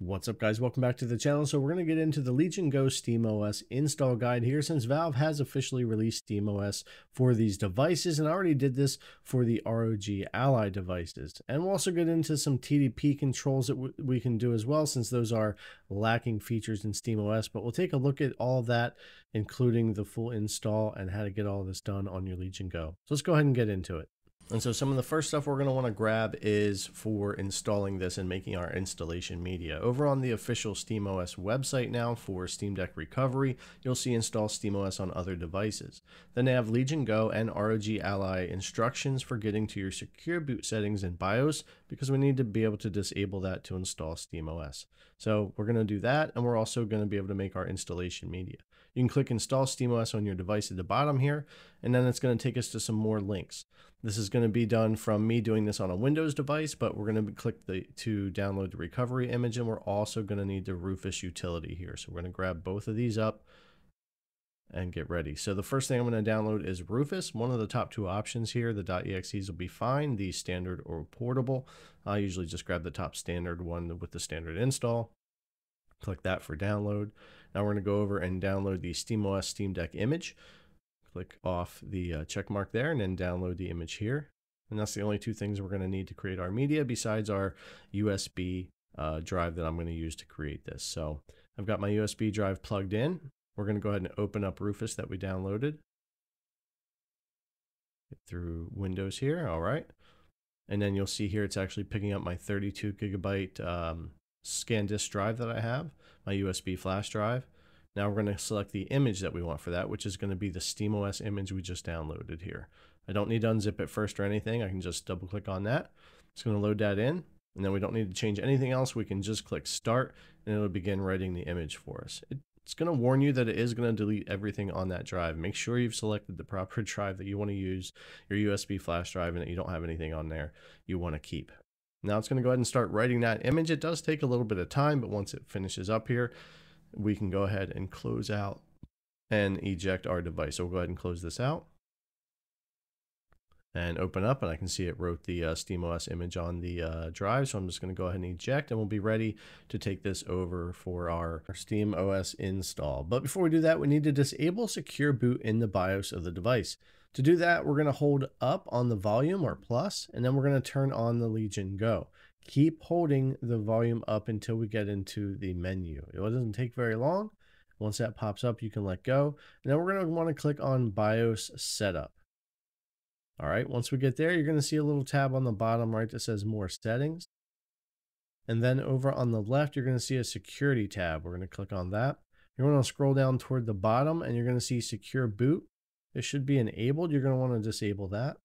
What's up, guys? Welcome back to the channel. So we're going to get into the Legion Go SteamOS install guide here, since Valve has officially released SteamOS for these devices, and I already did this for the ROG Ally devices. And we'll also get into some TDP controls that we can do as well, since those are lacking features in SteamOS. But we'll take a look at all that, including the full install and how to get all this done on your Legion Go. So let's go ahead and get into it. And so some of the first stuff we're going to want to grab is for installing this and making our installation media. Over on the official SteamOS website now for Steam Deck recovery, you'll see install SteamOS on other devices. Then they have Legion Go and ROG Ally instructions for getting to your secure boot settings in BIOS, because we need to be able to disable that to install SteamOS. So we're going to do that, and we're also going to be able to make our installation media. You can click install SteamOS on your device at the bottom here, and then it's going to take us to some more links. This is going to be done from me doing this on a Windows device, but we're going to click to download the recovery image, and we're also going to need the Rufus utility here. So we're going to grab both of these up and get ready. So the first thing I'm going to download is Rufus. One of the top two options here, the .exes will be fine, the standard or portable. I usually just grab the top standard one with the standard install. Click that for download. Now we're going to go over and download the SteamOS Steam Deck image. Click off the check mark there and then download the image here. And that's the only two things we're going to need to create our media, besides our USB drive that I'm going to use to create this. So I've got my USB drive plugged in. We're going to go ahead and open up Rufus that we downloaded. Get through Windows here. All right. And then you'll see here it's actually picking up my 32 gigabyte scan disk drive that I have, my USB flash drive. Now we're going to select the image that we want for that, which is going to be the SteamOS image we just downloaded here. I don't need to unzip it first or anything. I can just double click on that. It's going to load that in, and then we don't need to change anything else. We can just click start, and it'll begin writing the image for us. It's going to warn you that it is going to delete everything on that drive. Make sure you've selected the proper drive that you want to use, your USB flash drive, and that you don't have anything on there you want to keep. Now it's going to go ahead and start writing that image. It does take a little bit of time, but once it finishes up here, we can go ahead and close out and eject our device. So we'll go ahead and close this out and open up, and I can see it wrote the SteamOS image on the drive. So I'm just going to go ahead and eject, and we'll be ready to take this over for our SteamOS install. But before we do that, we need to disable secure boot in the BIOS of the device. To do that, we're going to hold up on the volume or plus, and then we're going to turn on the Legion Go. Keep holding the volume up until we get into the menu. It doesn't take very long. Once that pops up, you can let go. And then we're going to want to click on BIOS Setup. All right, once we get there, you're going to see a little tab on the bottom right that says More Settings. And then over on the left, you're going to see a Security tab. We're going to click on that. You're going to scroll down toward the bottom, and you're going to see Secure Boot. It should be enabled. You're going to want to disable that.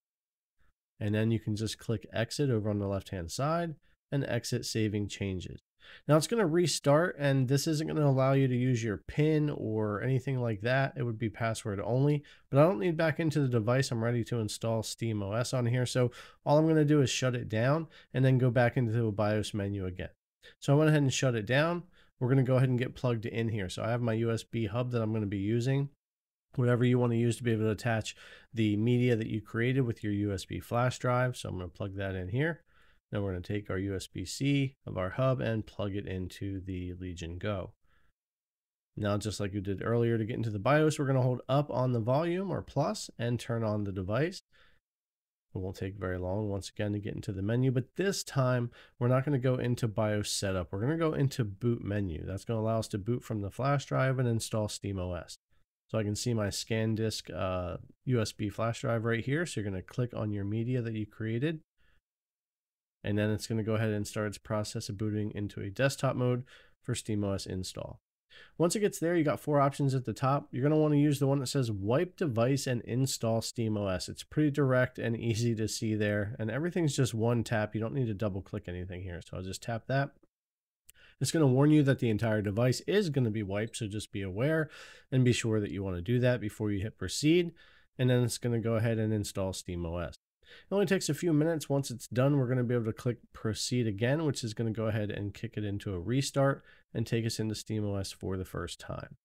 And then you can just click Exit over on the left-hand side and exit saving changes. Now it's going to restart, and this isn't going to allow you to use your PIN or anything like that. It would be password only, but I don't need back into the device. I'm ready to install SteamOS on here. So all I'm going to do is shut it down and then go back into the BIOS menu again. So I went ahead and shut it down. We're going to go ahead and get plugged in here. So I have my USB hub that I'm going to be using. Whatever you want to use to be able to attach the media that you created with your USB flash drive. So I'm going to plug that in here. Now we're going to take our USB-C of our hub and plug it into the Legion Go. Now, just like you did earlier to get into the BIOS, we're going to hold up on the volume or plus and turn on the device. It won't take very long once again to get into the menu, but this time we're not going to go into BIOS setup. We're going to go into boot menu. That's going to allow us to boot from the flash drive and install SteamOS. So I can see my scan disk USB flash drive right here. So you're going to click on your media that you created. And then it's going to go ahead and start its process of booting into a desktop mode for SteamOS install. Once it gets there, you got four options at the top. You're going to want to use the one that says wipe device and install SteamOS. It's pretty direct and easy to see there. And everything's just one tap. You don't need to double click anything here. So I'll just tap that. It's going to warn you that the entire device is going to be wiped. So just be aware and be sure that you want to do that before you hit proceed. And then it's going to go ahead and install SteamOS. It only takes a few minutes. Once it's done, we're going to be able to click proceed again, which is going to go ahead and kick it into a restart and take us into SteamOS for the first time.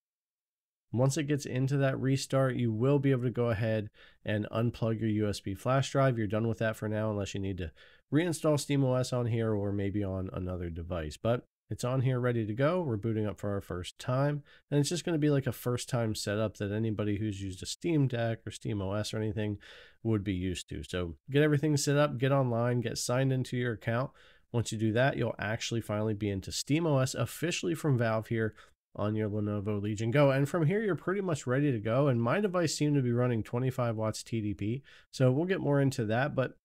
Once it gets into that restart, you will be able to go ahead and unplug your USB flash drive. You're done with that for now, unless you need to reinstall SteamOS on here or maybe on another device. But It's on here ready to go. We're booting up for our first time. And it's just going to be like a first time setup that anybody who's used a Steam Deck or SteamOS or anything would be used to. So get everything set up, get online, get signed into your account. Once you do that, you'll actually finally be into SteamOS officially from Valve here on your Lenovo Legion Go. And from here, you're pretty much ready to go. And my device seemed to be running 25 watts TDP. So we'll get more into that, but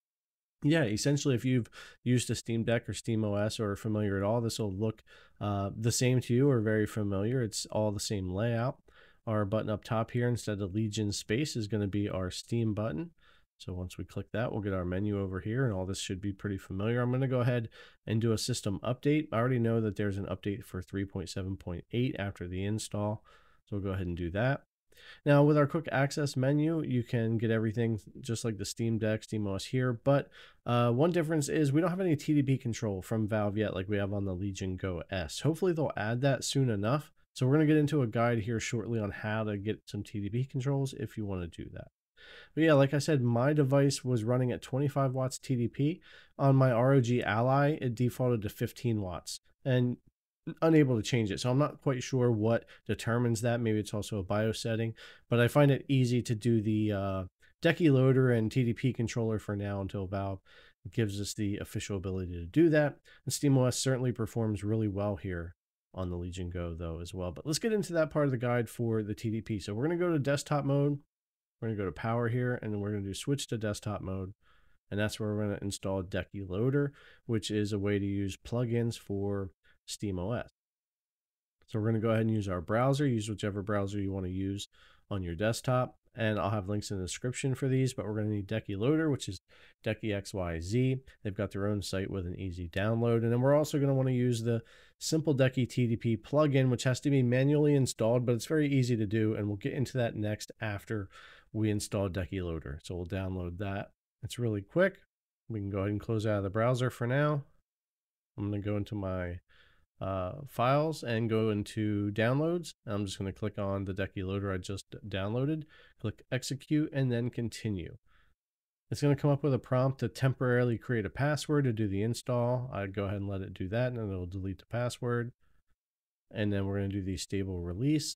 yeah, essentially, if you've used a Steam Deck or SteamOS or are familiar at all, this will look the same to you or very familiar. It's all the same layout. Our button up top here, instead of Legion Space, is going to be our Steam button. So once we click that, we'll get our menu over here, and all this should be pretty familiar. I'm going to go ahead and do a system update. I already know that there's an update for 3.7.8 after the install, so we'll go ahead and do that. Now with our quick access menu, you can get everything just like the Steam Deck, SteamOS here, but one difference is we don't have any TDP control from Valve yet like we have on the Legion Go S. Hopefully they'll add that soon enough. So we're going to get into a guide here shortly on how to get some TDP controls if you want to do that. But yeah, like I said, my device was running at 25 watts TDP. On my ROG Ally, it defaulted to 15 watts. And unable to change it. So I'm not quite sure what determines that. Maybe it's also a BIOS setting, but I find it easy to do the Decky Loader and TDP controller for now until Valve gives us the official ability to do that. And SteamOS certainly performs really well here on the Legion Go though as well. But let's get into that part of the guide for the TDP. So we're going to go to desktop mode. We're going to go to power here, and then we're going to do switch to desktop mode. And that's where we're going to install Decky Loader, which is a way to use plugins for SteamOS. So we're going to go ahead and use our browser. Use whichever browser you want to use on your desktop, and I'll have links in the description for these, but we're going to need Decky Loader, which is Decky XYZ. They've got their own site with an easy download. And then we're also going to want to use the Simple Decky TDP plugin, which has to be manually installed, but it's very easy to do, and we'll get into that next after we install Decky Loader. So we'll download that. It's really quick. We can go ahead and close out of the browser for now. I'm going to go into my files and go into downloads. I'm just going to click on the Decky Loader I just downloaded, click execute, and then continue. It's going to come up with a prompt to temporarily create a password to do the install. I'd go ahead and let it do that, and then it'll delete the password. And then we're going to do the stable release.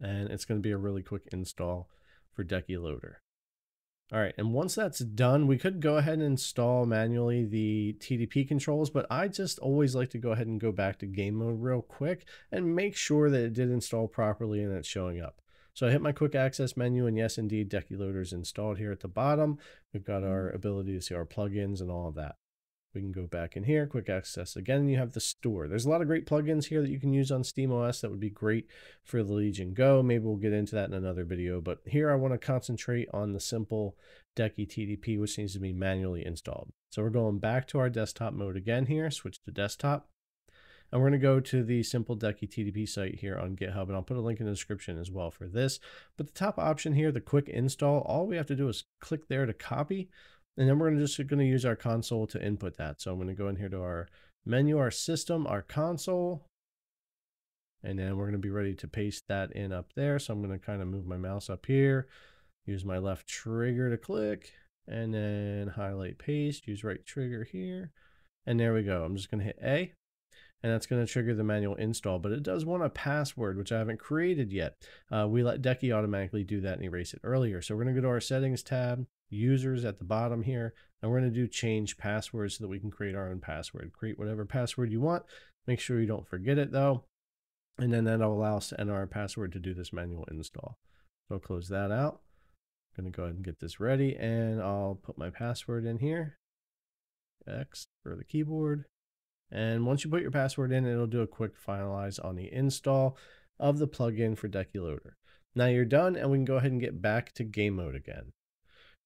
And it's going to be a really quick install for Decky Loader. All right, and once that's done, we could go ahead and install manually the TDP controls, but I just always like to go ahead and go back to game mode real quick and make sure that it did install properly and it's showing up. So I hit my quick access menu, and yes, indeed, Decky Loader is installed here at the bottom. We've got our ability to see our plugins and all of that. We can go back in here, quick access again, and you have the store. There's a lot of great plugins here that you can use on SteamOS that would be great for the Legion Go. Maybe we'll get into that in another video, but here I want to concentrate on the Simple Decky TDP, which needs to be manually installed. So we're going back to our desktop mode again here, switch to desktop, and we're going to go to the Simple Decky TDP site here on GitHub, and I'll put a link in the description as well for this. But the top option here, the quick install, all we have to do is click there to copy. And then we're just going to use our console to input that. So I'm going to go in here to our menu, our system, our console, and then we're going to be ready to paste that in up there. So I'm going to kind of move my mouse up here, use my left trigger to click, and then highlight paste, use right trigger here. And there we go. I'm just going to hit A, and that's going to trigger the manual install, but it does want a password, which I haven't created yet. We let Decky automatically do that and erase it earlier. So we're going to go to our settings tab, users at the bottom here, and we're going to do change password so that we can create our own password. Create whatever password you want. Make sure you don't forget it though. And then that'll allow us to enter our password to do this manual install. So I'll close that out. I'm going to go ahead and get this ready, and I'll put my password in here. X for the keyboard. And once you put your password in, it'll do a quick finalize on the install of the plugin for Decky Loader. Now you're done, and we can go ahead and get back to game mode again.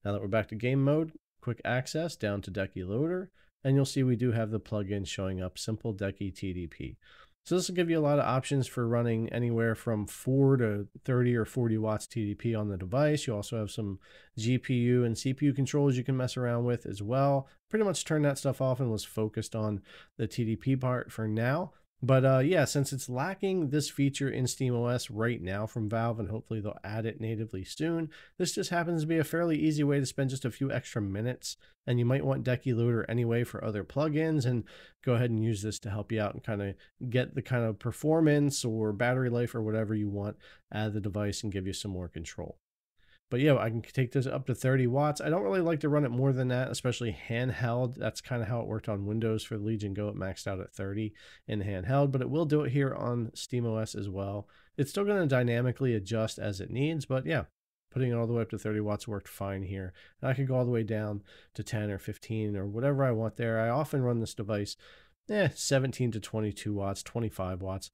Now that we're back to game mode, quick access down to Decky Loader, and you'll see we do have the plugin showing up, Simple Decky TDP. So this will give you a lot of options for running anywhere from 4 to 30 or 40 watts TDP on the device. You also have some GPU and CPU controls you can mess around with as well. Pretty much turned that stuff off and was focused on the TDP part for now. But yeah, since it's lacking this feature in SteamOS right now from Valve, and hopefully they'll add it natively soon, this just happens to be a fairly easy way to spend just a few extra minutes. And you might want Decky Loader anyway for other plugins, and go ahead and use this to help you out and kind of get the kind of performance or battery life or whatever you want out of the device and give you some more control. But yeah, I can take this up to 30 watts. I don't really like to run it more than that, especially handheld. That's kind of how it worked on Windows for Legion Go. It maxed out at 30 in handheld, but it will do it here on SteamOS as well. It's still going to dynamically adjust as it needs, but yeah, putting it all the way up to 30 watts worked fine here. And I could go all the way down to 10 or 15 or whatever I want there. I often run this device 17 to 22 watts, 25 watts.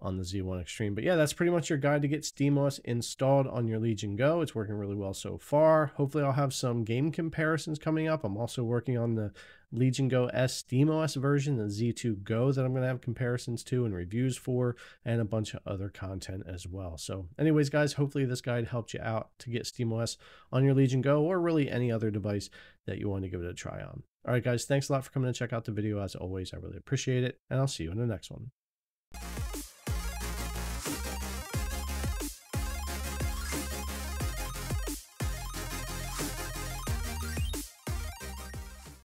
On the Z1 Extreme. But yeah, that's pretty much your guide to get SteamOS installed on your Legion Go. It's working really well so far. Hopefully I'll have some game comparisons coming up. I'm also working on the Legion Go S SteamOS version, the Z2 Go, that I'm going to have comparisons to and reviews for, and a bunch of other content as well. So anyways, guys, hopefully this guide helped you out to get SteamOS on your Legion Go, or really any other device that you want to give it a try on. All right, guys, thanks a lot for coming and check out the video. As always, I really appreciate it, and I'll see you in the next one.